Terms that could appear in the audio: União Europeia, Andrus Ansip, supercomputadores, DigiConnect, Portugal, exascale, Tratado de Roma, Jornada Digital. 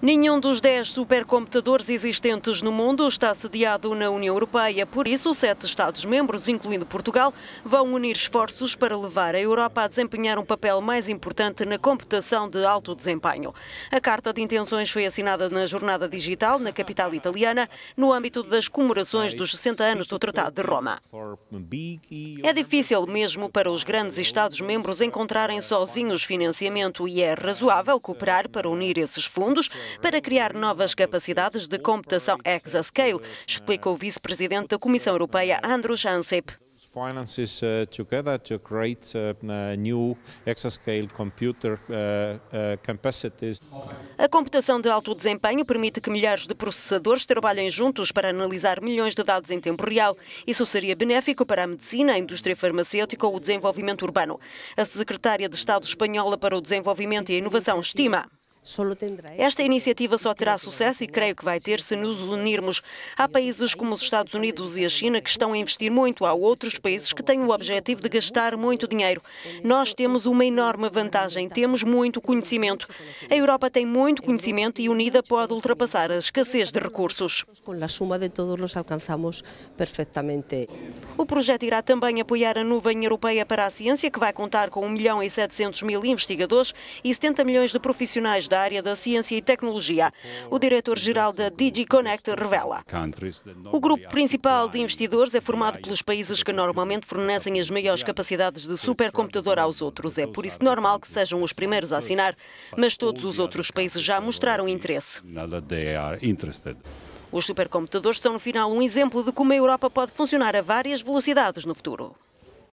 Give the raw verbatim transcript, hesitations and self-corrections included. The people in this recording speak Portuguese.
Nenhum dos dez supercomputadores existentes no mundo está sediado na União Europeia. Por isso, sete Estados-membros, incluindo Portugal, vão unir esforços para levar a Europa a desempenhar um papel mais importante na computação de alto desempenho. A Carta de Intenções foi assinada na Jornada Digital, na capital italiana, no âmbito das comemorações dos sessenta anos do Tratado de Roma. É difícil mesmo para os grandes Estados-membros encontrarem sozinhos financiamento e é razoável cooperar para unir esses fundos, para criar novas capacidades de computação exascale, explicou o vice-presidente da Comissão Europeia, Andrus Ansip. Finances together to create new exascale computer capacities. A computação de alto desempenho permite que milhares de processadores trabalhem juntos para analisar milhões de dados em tempo real. Isso seria benéfico para a medicina, a indústria farmacêutica ou o desenvolvimento urbano. A secretária de Estado espanhola para o Desenvolvimento e a Inovação estima: esta iniciativa só terá sucesso e creio que vai ter se nos unirmos. Há países como os Estados Unidos e a China que estão a investir muito, há outros países que têm o objetivo de gastar muito dinheiro. Nós temos uma enorme vantagem, temos muito conhecimento. A Europa tem muito conhecimento e unida pode ultrapassar a escassez de recursos. Com a soma de todos os alcançamos perfeitamente. O projeto irá também apoiar a Nuvem Europeia para a Ciência, que vai contar com um milhão e setecentos mil investigadores e setenta milhões de profissionais da área da ciência e tecnologia. O diretor-geral da DigiConnect revela: o grupo principal de investidores é formado pelos países que normalmente fornecem as maiores capacidades de supercomputador aos outros. É por isso normal que sejam os primeiros a assinar, mas todos os outros países já mostraram interesse. Os supercomputadores são, no final, um exemplo de como a Europa pode funcionar a várias velocidades no futuro.